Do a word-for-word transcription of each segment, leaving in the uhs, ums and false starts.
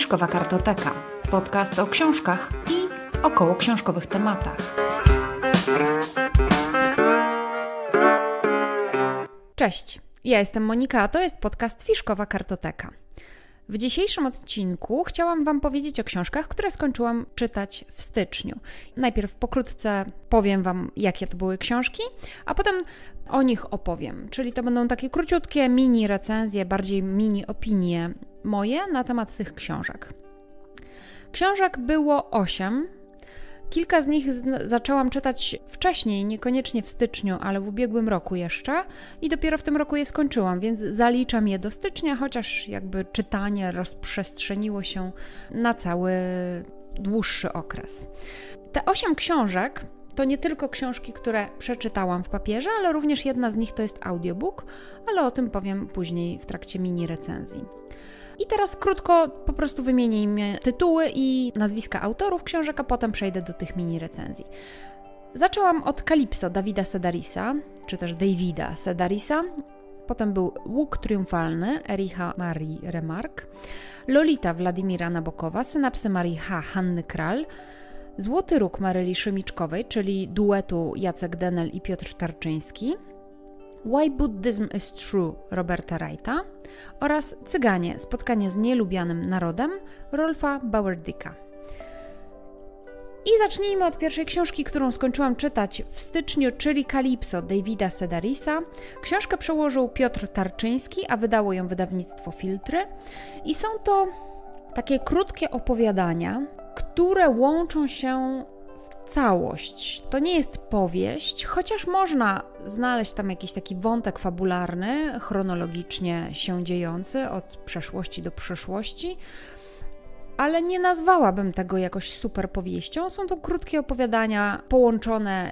Fiszkowa kartoteka. Podcast o książkach i około książkowych tematach. Cześć, ja jestem Monika, a to jest podcast Fiszkowa kartoteka. W dzisiejszym odcinku chciałam Wam powiedzieć o książkach, które skończyłam czytać w styczniu. Najpierw pokrótce powiem Wam, jakie to były książki, a potem o nich opowiem. Czyli to będą takie króciutkie mini recenzje, bardziej mini opinie moje na temat tych książek. Książek było osiem. Kilka z nich zaczęłam czytać wcześniej, niekoniecznie w styczniu, ale w ubiegłym roku jeszcze i dopiero w tym roku je skończyłam, więc zaliczam je do stycznia, chociaż jakby czytanie rozprzestrzeniło się na cały dłuższy okres. Te osiem książek to nie tylko książki, które przeczytałam w papierze, ale również jedna z nich to jest audiobook, ale o tym powiem później w trakcie mini recenzji. I teraz krótko po prostu wymienię im tytuły i nazwiska autorów książek, a potem przejdę do tych mini recenzji. Zaczęłam od Calypso Davida Sedarisa, czy też Davida Sedarisa. Potem był Łuk triumfalny Ericha Marii Remarque, Lolita Władimira Nabokowa, Synapsy Marii H Hanny Krall, Złoty Róg Maryli Szymiczkowej, czyli duetu Jacek Dehnel i Piotr Tarczyński, Why buddhism is true Roberta Wrighta oraz Cyganie, spotkanie z nielubianym narodem Rolfa Bauerdicka. I zacznijmy od pierwszej książki, którą skończyłam czytać w styczniu, czyli Calypso Davida Sedarisa. Książkę przełożył Piotr Tarczyński, a wydało ją wydawnictwo Filtry. I są to takie krótkie opowiadania, które łączą się całość. To nie jest powieść, chociaż można znaleźć tam jakiś taki wątek fabularny, chronologicznie się dziejący od przeszłości do przyszłości, ale nie nazwałabym tego jakoś super powieścią. Są to krótkie opowiadania połączone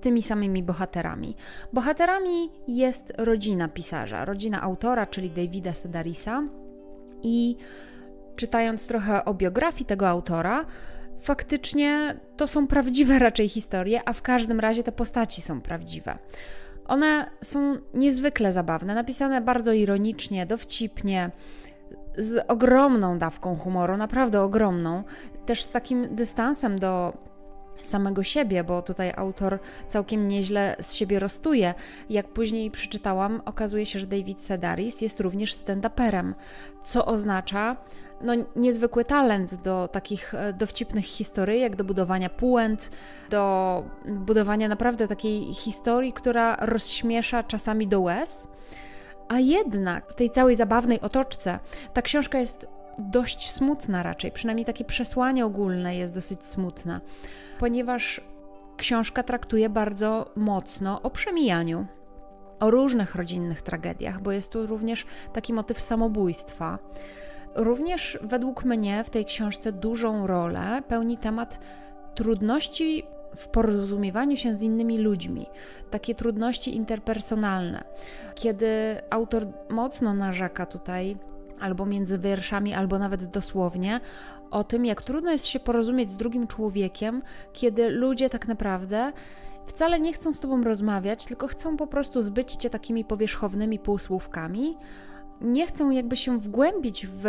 tymi samymi bohaterami. Bohaterami jest rodzina pisarza, rodzina autora, czyli Davida Sedarisa, i czytając trochę o biografii tego autora, faktycznie to są prawdziwe raczej historie, a w każdym razie te postaci są prawdziwe. One są niezwykle zabawne, napisane bardzo ironicznie, dowcipnie, z ogromną dawką humoru, naprawdę ogromną, też z takim dystansem do samego siebie, bo tutaj autor całkiem nieźle z siebie rozstuje. Jak później przeczytałam, okazuje się, że David Sedaris jest również stand-uperem, co oznacza no, niezwykły talent do takich dowcipnych historyjek, do budowania puent, do budowania naprawdę takiej historii, która rozśmiesza czasami do łez. A jednak w tej całej zabawnej otoczce ta książka jest dość smutna raczej, przynajmniej takie przesłanie ogólne jest dosyć smutne, ponieważ książka traktuje bardzo mocno o przemijaniu, o różnych rodzinnych tragediach, bo jest tu również taki motyw samobójstwa. Również według mnie w tej książce dużą rolę pełni temat trudności w porozumiewaniu się z innymi ludźmi, takie trudności interpersonalne, kiedy autor mocno narzeka tutaj, albo między wierszami, albo nawet dosłownie, o tym, jak trudno jest się porozumieć z drugim człowiekiem, kiedy ludzie tak naprawdę wcale nie chcą z Tobą rozmawiać, tylko chcą po prostu zbyć Cię takimi powierzchownymi półsłówkami, nie chcą jakby się wgłębić w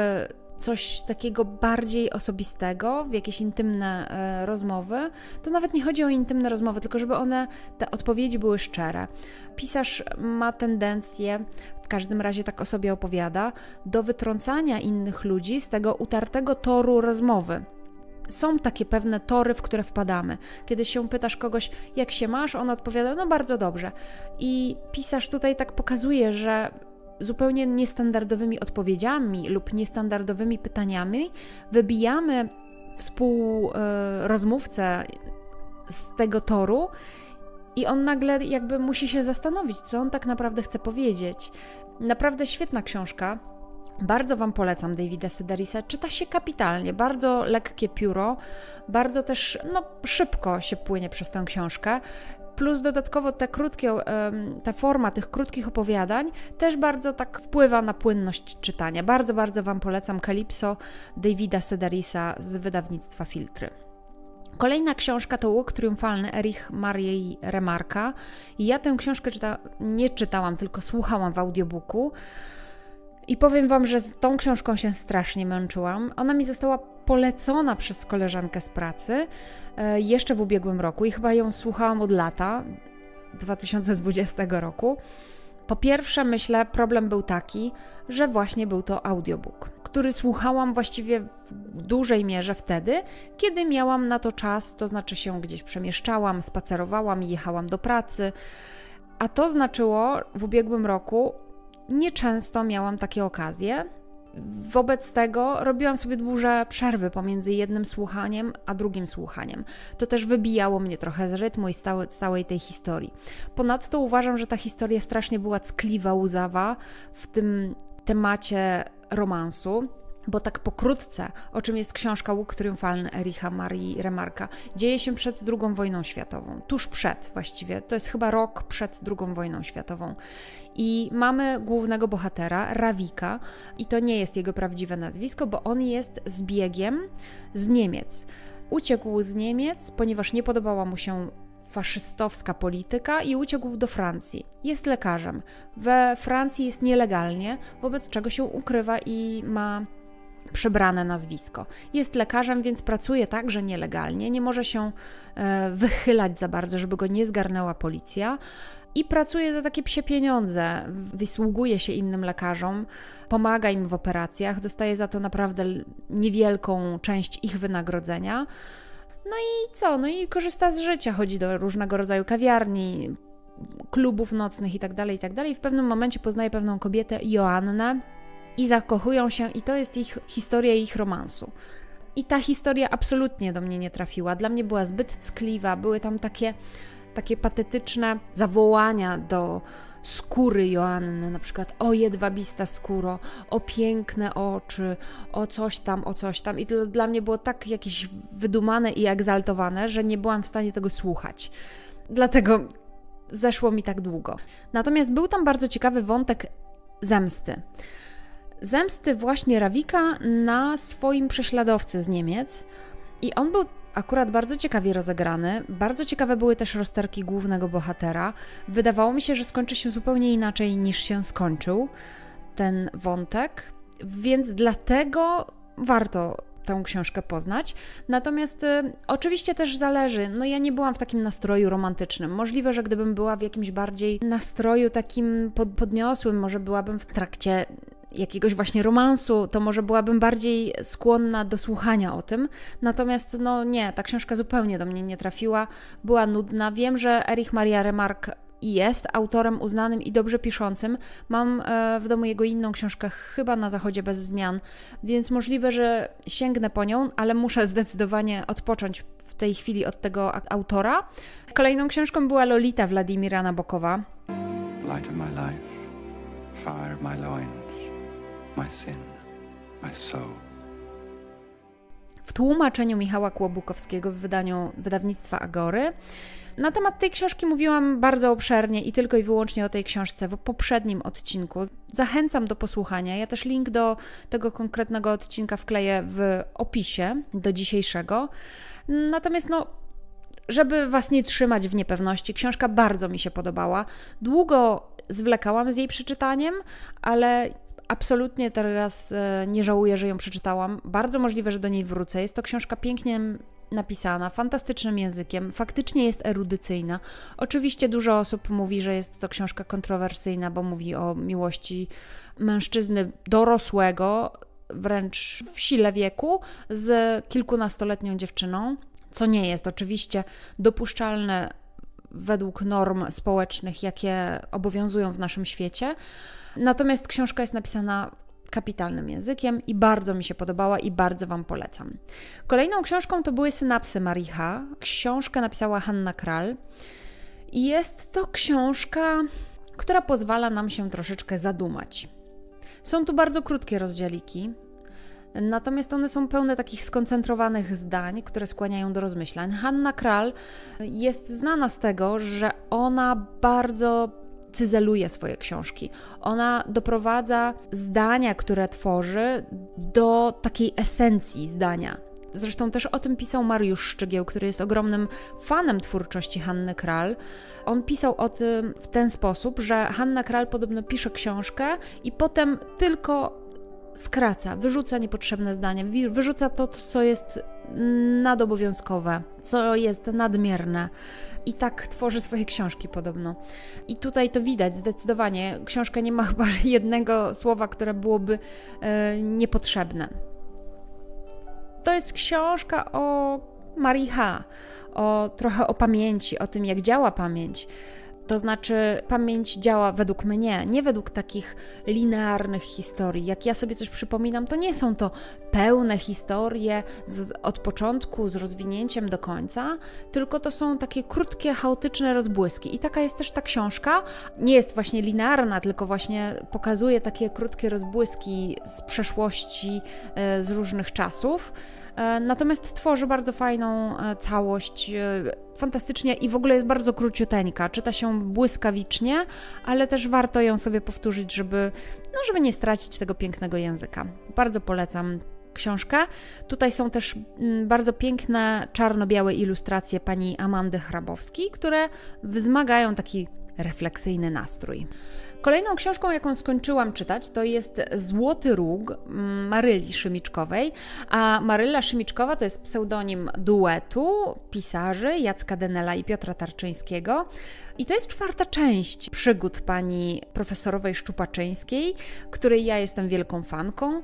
coś takiego bardziej osobistego, w jakieś intymne e, rozmowy. To nawet nie chodzi o intymne rozmowy, tylko żeby one, te odpowiedzi były szczere. Pisarz ma tendencję, w każdym razie tak o sobie opowiada, do wytrącania innych ludzi z tego utartego toru rozmowy. Są takie pewne tory, w które wpadamy. Kiedy się pytasz kogoś, jak się masz, on odpowiada, no bardzo dobrze. I pisarz tutaj tak pokazuje, że zupełnie niestandardowymi odpowiedziami lub niestandardowymi pytaniami wybijamy współrozmówcę z tego toru i on nagle jakby musi się zastanowić, co on tak naprawdę chce powiedzieć. Naprawdę świetna książka. Bardzo Wam polecam Davida Sedarisa. Czyta się kapitalnie, bardzo lekkie pióro, bardzo też no, szybko się płynie przez tę książkę. Plus dodatkowo te krótkie, ta forma tych krótkich opowiadań też bardzo tak wpływa na płynność czytania. Bardzo, bardzo Wam polecam Calypso Davida Sedarisa z wydawnictwa Filtry. Kolejna książka to Łuk triumfalny Erich Marii Remarque'a. Ja tę książkę czyta, nie czytałam, tylko słuchałam w audiobooku. I powiem wam, że z tą książką się strasznie męczyłam. Ona mi została polecona przez koleżankę z pracy jeszcze w ubiegłym roku i chyba ją słuchałam od lata, dwa tysiące dwudziestego roku. Po pierwsze, myślę, problem był taki, że właśnie był to audiobook, który słuchałam właściwie w dużej mierze wtedy, kiedy miałam na to czas, to znaczy się gdzieś przemieszczałam, spacerowałam i jechałam do pracy, a to znaczyło w ubiegłym roku, nieczęsto miałam takie okazje. Wobec tego robiłam sobie duże przerwy pomiędzy jednym słuchaniem a drugim słuchaniem. To też wybijało mnie trochę z rytmu i z całej tej historii. Ponadto uważam, że ta historia strasznie była ckliwa, łzawa w tym temacie romansu, bo tak pokrótce, o czym jest książka Łuk triumfalny Ericha Marii Remarque'a, dzieje się przed drugą wojną światową, tuż przed właściwie, to jest chyba rok przed drugą wojną światową. I mamy głównego bohatera, Ravika, i to nie jest jego prawdziwe nazwisko, bo on jest zbiegiem z Niemiec. Uciekł z Niemiec, ponieważ nie podobała mu się faszystowska polityka i uciekł do Francji. Jest lekarzem. We Francji jest nielegalnie, wobec czego się ukrywa i ma przybrane nazwisko. Jest lekarzem, więc pracuje także nielegalnie, nie może się wychylać za bardzo, żeby go nie zgarnęła policja. I pracuje za takie psie pieniądze, wysługuje się innym lekarzom, pomaga im w operacjach, dostaje za to naprawdę niewielką część ich wynagrodzenia. No i co? No i korzysta z życia, chodzi do różnego rodzaju kawiarni, klubów nocnych itd., itd. I w pewnym momencie poznaje pewną kobietę, Joannę, i zakochują się, i to jest ich historia, ich romansu. I ta historia absolutnie do mnie nie trafiła. Dla mnie była zbyt ckliwa, były tam takie, takie patetyczne zawołania do skóry Joanny, na przykład o jedwabista skóro, o piękne oczy, o coś tam, o coś tam. I to dla mnie było tak jakieś wydumane i egzaltowane, że nie byłam w stanie tego słuchać. Dlatego zeszło mi tak długo. Natomiast był tam bardzo ciekawy wątek zemsty. Zemsty właśnie Ravika na swoim prześladowcy z Niemiec i on był akurat bardzo ciekawie rozegrany, bardzo ciekawe były też rozterki głównego bohatera. Wydawało mi się, że skończy się zupełnie inaczej niż się skończył ten wątek, więc dlatego warto tę książkę poznać. Natomiast y, oczywiście też zależy, no ja nie byłam w takim nastroju romantycznym. Możliwe, że gdybym była w jakimś bardziej nastroju takim pod, podniosłym, może byłabym w trakcie jakiegoś właśnie romansu, to może byłabym bardziej skłonna do słuchania o tym. Natomiast no nie, ta książka zupełnie do mnie nie trafiła, była nudna. Wiem, że Erich Maria Remarque jest autorem uznanym i dobrze piszącym. Mam w domu jego inną książkę, chyba Na zachodzie bez zmian, więc możliwe, że sięgnę po nią, ale muszę zdecydowanie odpocząć w tej chwili od tego autora. Kolejną książką była Lolita Władimira Nabokowa. Light of my life, fire of my loins. My sin, my soul. W tłumaczeniu Michała Kłobukowskiego w wydaniu wydawnictwa Agory. Na temat tej książki mówiłam bardzo obszernie i tylko i wyłącznie o tej książce w poprzednim odcinku. Zachęcam do posłuchania. Ja też link do tego konkretnego odcinka wkleję w opisie do dzisiejszego. Natomiast no, żeby was nie trzymać w niepewności, książka bardzo mi się podobała. Długo zwlekałam z jej przeczytaniem, ale absolutnie teraz nie żałuję, że ją przeczytałam. Bardzo możliwe, że do niej wrócę. Jest to książka pięknie napisana, fantastycznym językiem, faktycznie jest erudycyjna. Oczywiście dużo osób mówi, że jest to książka kontrowersyjna, bo mówi o miłości mężczyzny dorosłego, wręcz w sile wieku, z kilkunastoletnią dziewczyną, co nie jest oczywiście dopuszczalne według norm społecznych, jakie obowiązują w naszym świecie. Natomiast książka jest napisana kapitalnym językiem i bardzo mi się podobała i bardzo wam polecam. Kolejną książką to były Synapsy Marii H. Książkę napisała Hanna Krall i jest to książka, która pozwala nam się troszeczkę zadumać. Są tu bardzo krótkie rozdzieliki, natomiast one są pełne takich skoncentrowanych zdań, które skłaniają do rozmyślań. Hanna Krall jest znana z tego, że ona bardzo cyzeluje swoje książki. Ona doprowadza zdania, które tworzy, do takiej esencji zdania. Zresztą też o tym pisał Mariusz Szczygieł, który jest ogromnym fanem twórczości Hanny Krall. On pisał o tym w ten sposób, że Hanna Krall podobno pisze książkę i potem tylko skraca, wyrzuca niepotrzebne zdania, wyrzuca to, co jest nadobowiązkowe, co jest nadmierne. I tak tworzy swoje książki podobno. I tutaj to widać zdecydowanie. Książka nie ma chyba jednego słowa, które byłoby e, niepotrzebne. To jest książka o Marii H., o, trochę o pamięci, o tym, jak działa pamięć. To znaczy pamięć działa według mnie, nie według takich linearnych historii. Jak ja sobie coś przypominam, to nie są to pełne historie z, od początku, z rozwinięciem do końca, tylko to są takie krótkie, chaotyczne rozbłyski. I taka jest też ta książka. Nie jest właśnie linearna, tylko właśnie pokazuje takie krótkie rozbłyski z przeszłości, z różnych czasów. Natomiast tworzy bardzo fajną całość, fantastycznie i w ogóle jest bardzo króciuteńka. Czyta się błyskawicznie, ale też warto ją sobie powtórzyć, żeby, no, żeby nie stracić tego pięknego języka. Bardzo polecam książkę. Tutaj są też bardzo piękne czarno-białe ilustracje pani Amandy Hrabowskiej, które wzmagają taki refleksyjny nastrój. Kolejną książką, jaką skończyłam czytać, to jest Złoty Róg Maryli Szymiczkowej, a Maryla Szymiczkowa to jest pseudonim duetu pisarzy Jacka Dehnela i Piotra Tarczyńskiego. I to jest czwarta część przygód pani profesorowej Szczupaczyńskiej, której ja jestem wielką fanką.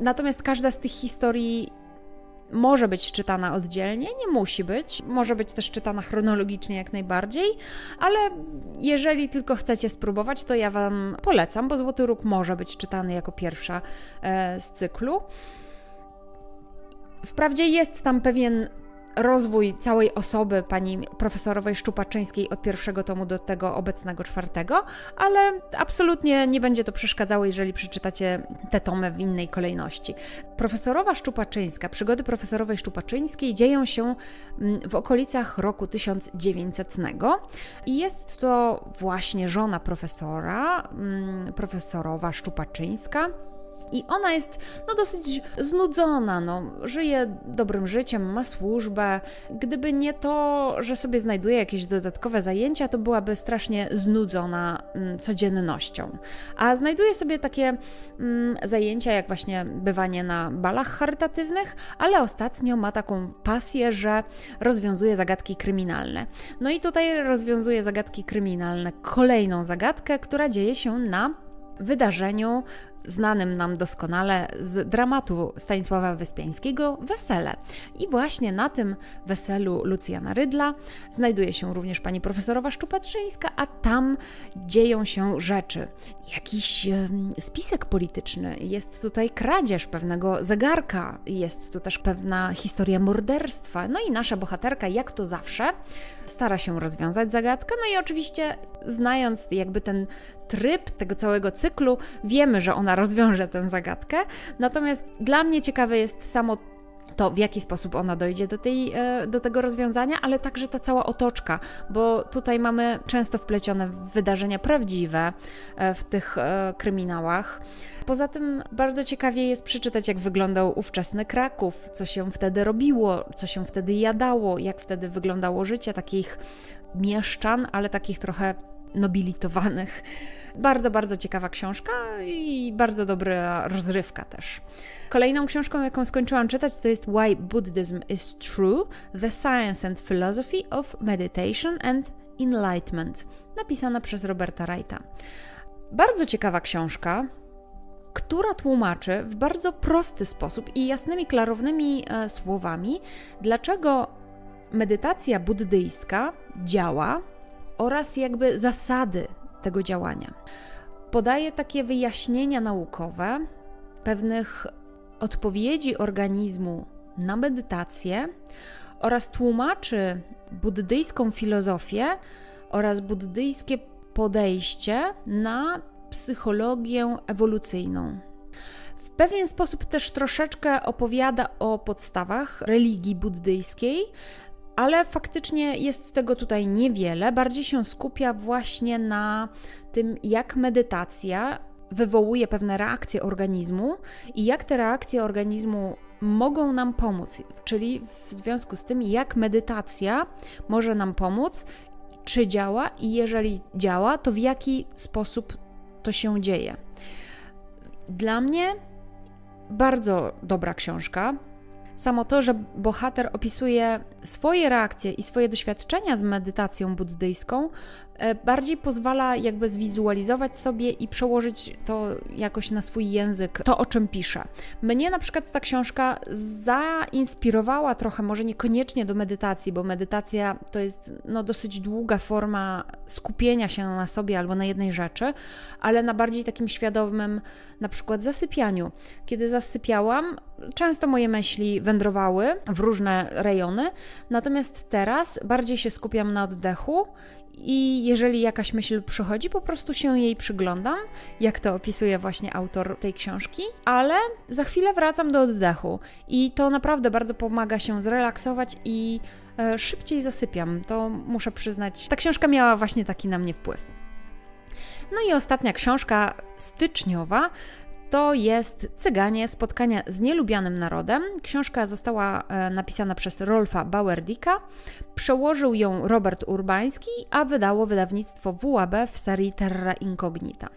Natomiast każda z tych historii może być czytana oddzielnie, nie musi być, może być też czytana chronologicznie jak najbardziej, ale jeżeli tylko chcecie spróbować, to ja Wam polecam, bo Złoty Róg może być czytany jako pierwsza z cyklu. Wprawdzie jest tam pewien rozwój całej osoby pani profesorowej Szczupaczyńskiej od pierwszego tomu do tego obecnego czwartego, ale absolutnie nie będzie to przeszkadzało, jeżeli przeczytacie te tomy w innej kolejności. Profesorowa Szczupaczyńska, przygody profesorowej Szczupaczyńskiej dzieją się w okolicach roku tysiąc dziewięćsetnego i jest to właśnie żona profesora, profesorowa Szczupaczyńska. I ona jest no, dosyć znudzona, no, żyje dobrym życiem, ma służbę. Gdyby nie to, że sobie znajduje jakieś dodatkowe zajęcia, to byłaby strasznie znudzona mm, codziennością. A znajduje sobie takie mm, zajęcia, jak właśnie bywanie na balach charytatywnych, ale ostatnio ma taką pasję, że rozwiązuje zagadki kryminalne. No i tutaj rozwiązuje zagadki kryminalne, kolejną zagadkę, która dzieje się na wydarzeniu znanym nam doskonale z dramatu Stanisława Wyspiańskiego Wesele. I właśnie na tym weselu Lucjana Rydla znajduje się również pani profesorowa Szczupaczyńska, a tam dzieją się rzeczy. Jakiś spisek polityczny, jest tutaj kradzież pewnego zegarka, jest tu też pewna historia morderstwa. No i nasza bohaterka, jak to zawsze, stara się rozwiązać zagadkę. No i oczywiście, znając jakby ten tryb tego całego cyklu, wiemy, że ona rozwiąże tę zagadkę. Natomiast dla mnie ciekawe jest samo to, w jaki sposób ona dojdzie do, tej, do tego rozwiązania, ale także ta cała otoczka, bo tutaj mamy często wplecione wydarzenia prawdziwe w tych kryminałach. Poza tym bardzo ciekawie jest przeczytać, jak wyglądał ówczesny Kraków, co się wtedy robiło, co się wtedy jadało, jak wtedy wyglądało życie takich mieszczan, ale takich trochę nobilitowanych. Bardzo, bardzo ciekawa książka i bardzo dobra rozrywka też. Kolejną książką, jaką skończyłam czytać, to jest Why Buddhism is True: The Science and Philosophy of Meditation and Enlightenment, napisana przez Roberta Wrighta. Bardzo ciekawa książka, która tłumaczy w bardzo prosty sposób i jasnymi, klarownymi e, słowami, dlaczego medytacja buddyjska działa oraz jakby zasady tego działania. Podaje takie wyjaśnienia naukowe pewnych odpowiedzi organizmu na medytację oraz tłumaczy buddyjską filozofię oraz buddyjskie podejście na psychologię ewolucyjną. W pewien sposób też troszeczkę opowiada o podstawach religii buddyjskiej, ale faktycznie jest tego tutaj niewiele, bardziej się skupia właśnie na tym, jak medytacja wywołuje pewne reakcje organizmu i jak te reakcje organizmu mogą nam pomóc, czyli w związku z tym, jak medytacja może nam pomóc, czy działa i jeżeli działa, to w jaki sposób to się dzieje. Dla mnie bardzo dobra książka. Samo to, że bohater opisuje swoje reakcje i swoje doświadczenia z medytacją buddyjską, bardziej pozwala jakby zwizualizować sobie i przełożyć to jakoś na swój język, to o czym pisze. Mnie na przykład ta książka zainspirowała trochę, może niekoniecznie do medytacji, bo medytacja to jest no, dosyć długa forma skupienia się na sobie albo na jednej rzeczy, ale na bardziej takim świadomym na przykład zasypianiu. Kiedy zasypiałam, często moje myśli wędrowały w różne rejony, natomiast teraz bardziej się skupiam na oddechu i jeżeli jakaś myśl przychodzi, po prostu się jej przyglądam, jak to opisuje właśnie autor tej książki, ale za chwilę wracam do oddechu i to naprawdę bardzo pomaga się zrelaksować i e, szybciej zasypiam, to muszę przyznać. Ta książka miała właśnie taki na mnie wpływ. No i ostatnia książka styczniowa, to jest Cyganie, spotkania z nielubianym narodem. Książka została napisana przez Rolfa Bauerdicka, przełożył ją Robert Urbański, a wydało wydawnictwo W A B w serii Terra Incognita.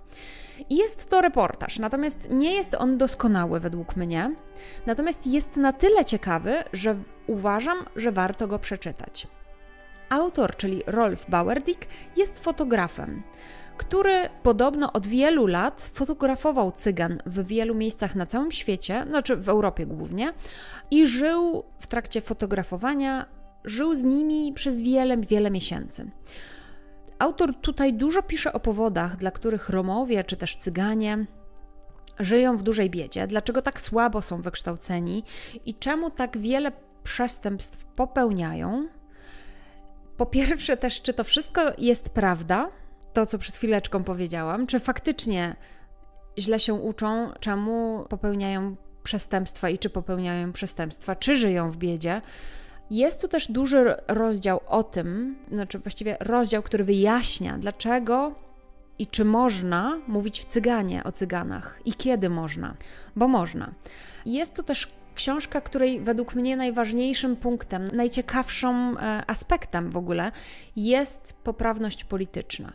Jest to reportaż, natomiast nie jest on doskonały według mnie, natomiast jest na tyle ciekawy, że uważam, że warto go przeczytać. Autor, czyli Rolf Bauerdick, jest fotografem, który podobno od wielu lat fotografował Cygan w wielu miejscach na całym świecie, znaczy w Europie głównie, i żył w trakcie fotografowania, żył z nimi przez wiele, wiele miesięcy. Autor tutaj dużo pisze o powodach, dla których Romowie czy też Cyganie żyją w dużej biedzie, dlaczego tak słabo są wykształceni i czemu tak wiele przestępstw popełniają. Po pierwsze też, czy to wszystko jest prawda, to co przed chwileczką powiedziałam, czy faktycznie źle się uczą, czemu popełniają przestępstwa i czy popełniają przestępstwa, czy żyją w biedzie. Jest tu też duży rozdział o tym, znaczy właściwie rozdział, który wyjaśnia, dlaczego i czy można mówić w Cyganie o Cyganach i kiedy można, bo można. Jest tu też książka, której według mnie najważniejszym punktem, najciekawszym aspektem w ogóle jest poprawność polityczna.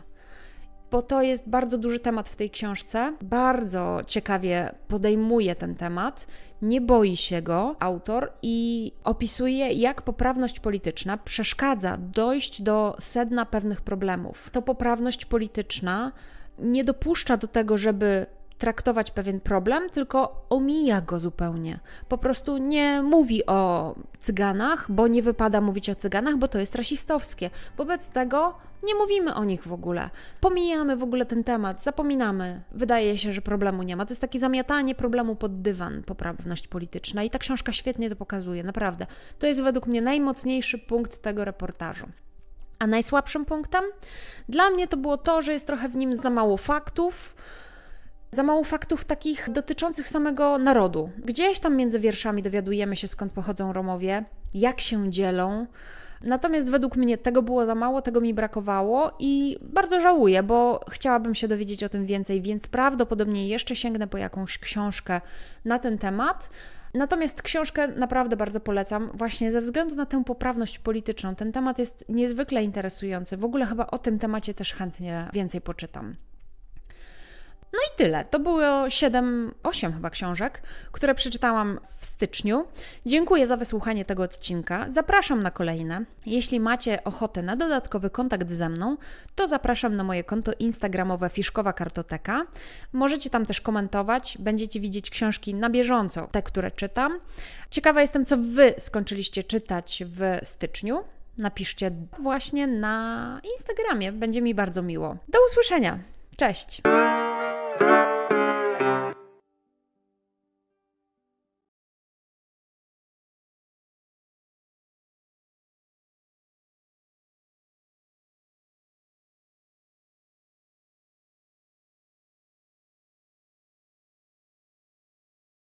Bo to jest bardzo duży temat w tej książce, bardzo ciekawie podejmuje ten temat, nie boi się go autor i opisuje, jak poprawność polityczna przeszkadza dojść do sedna pewnych problemów. To poprawność polityczna nie dopuszcza do tego, żeby traktować pewien problem, tylko omija go zupełnie. Po prostu nie mówi o Cyganach, bo nie wypada mówić o Cyganach, bo to jest rasistowskie. Wobec tego nie mówimy o nich w ogóle. Pomijamy w ogóle ten temat, zapominamy. Wydaje się, że problemu nie ma. To jest takie zamiatanie problemu pod dywan, poprawność polityczna i ta książka świetnie to pokazuje, naprawdę. To jest według mnie najmocniejszy punkt tego reportażu. A najsłabszym punktem? Dla mnie to było to, że jest trochę w nim za mało faktów, Za mało faktów takich dotyczących samego narodu. Gdzieś tam między wierszami dowiadujemy się, skąd pochodzą Romowie, jak się dzielą. Natomiast według mnie tego było za mało, tego mi brakowało i bardzo żałuję, bo chciałabym się dowiedzieć o tym więcej, więc prawdopodobnie jeszcze sięgnę po jakąś książkę na ten temat. Natomiast książkę naprawdę bardzo polecam właśnie ze względu na tę poprawność polityczną. Ten temat jest niezwykle interesujący. W ogóle chyba o tym temacie też chętnie więcej poczytam. No i tyle. To było siedem, osiem chyba książek, które przeczytałam w styczniu. Dziękuję za wysłuchanie tego odcinka. Zapraszam na kolejne. Jeśli macie ochotę na dodatkowy kontakt ze mną, to zapraszam na moje konto instagramowe Fiszkowa Kartoteka. Możecie tam też komentować. Będziecie widzieć książki na bieżąco, te, które czytam. Ciekawa jestem, co Wy skończyliście czytać w styczniu. Napiszcie właśnie na Instagramie. Będzie mi bardzo miło. Do usłyszenia. Cześć!